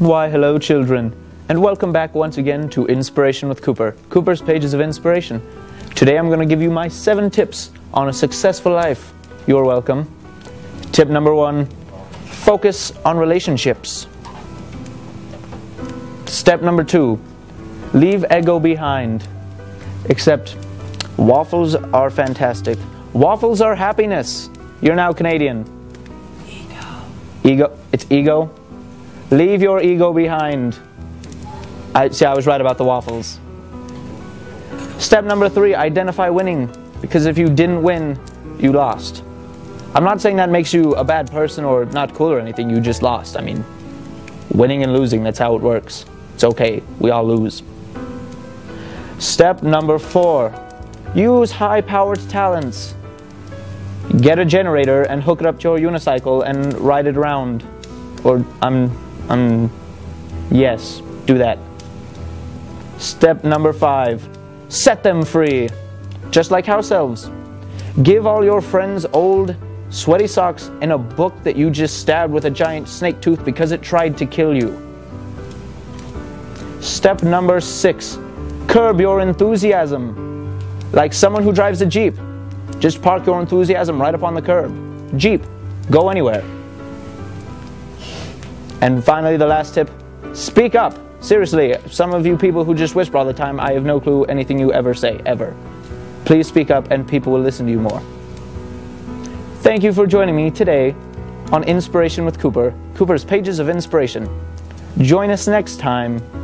Why hello children, and welcome back once again to Inspiration with Cooper, Cooper's Pages of Inspiration. Today I'm going to give you my 7 tips on a successful life. You're welcome. Tip number 1, focus on relationships. Step number 2, leave ego behind. Except waffles are fantastic. Waffles are happiness. You're now Canadian. Ego. It's ego. Leave your ego behind. I was right about the waffles. Step number 3, identify winning. Because if you didn't win, you lost. I'm not saying that makes you a bad person or not cool or anything, you just lost. I mean, winning and losing, that's how it works. It's okay, we all lose. Step number 4, use high-powered talents. Get a generator and hook it up to your unicycle and ride it around. Or yes, do that. Step number 5, set them free. Just like house elves. Give all your friends old sweaty socks and a book that you just stabbed with a giant snake tooth because it tried to kill you. Step number 6, curb your enthusiasm. Like someone who drives a Jeep. Just park your enthusiasm right up on the curb. Jeep, go anywhere. And finally, the last tip, speak up. Seriously, some of you people who just whisper all the time, I have no clue anything you ever say, ever. Please speak up and people will listen to you more. Thank you for joining me today on Inspiration with Cooper, Cooper's Pages of Inspiration. Join us next time.